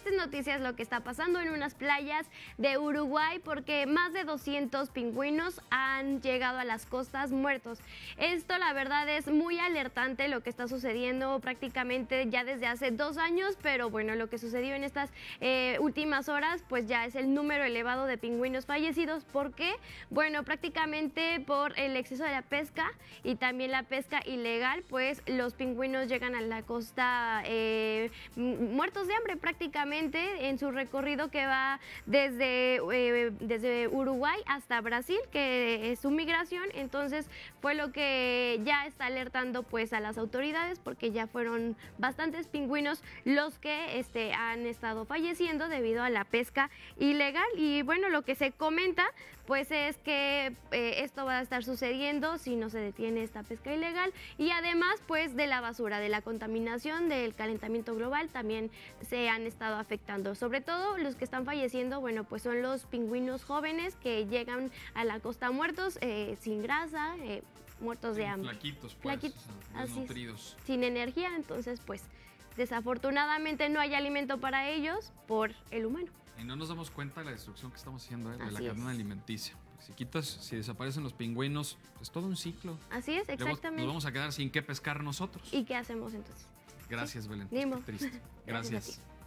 tristes noticias lo que está pasando en unas playas de Uruguay, porque más de 200 pingüinos han llegado a las costas muertos. Esto la verdad es muy alertante lo que está sucediendo prácticamente ya desde hace 2 años, pero bueno, lo que sucedió en estas últimas horas pues ya es el número elevado de pingüinos fallecidos. ¿Por qué? Bueno, prácticamente por el exceso de la pesca y también la pesca ilegal, pues los pingüinos llegan a la costa muertos de hambre prácticamente en su recorrido que va desde Uruguay hasta Brasil, que es su migración. Entonces fue lo que ya está alertando pues a las autoridades, porque ya fueron bastantes pingüinos los que han estado falleciendo debido a la pesca ilegal. Y bueno, lo que se comenta pues es que esto va a estar sucediendo si no se detiene esta pesca ilegal, y además pues de la basura, de la contaminación, del calentamiento global también se han estado afectando. Sobre todo los que están falleciendo, bueno, pues son los pingüinos jóvenes que llegan a la costa muertos, sin grasa, muertos de hambre. Flaquitos, pues, flaquitos, desnutridos. Así es, sin energía, entonces pues desafortunadamente no hay alimento para ellos por el humano. Y no nos damos cuenta de la destrucción que estamos haciendo de la cadena alimenticia. Si desaparecen los pingüinos, es todo un ciclo. Así es, exactamente. Nos vamos a quedar sin qué pescar nosotros. ¿Y qué hacemos entonces? Gracias, Belén. Triste. Gracias.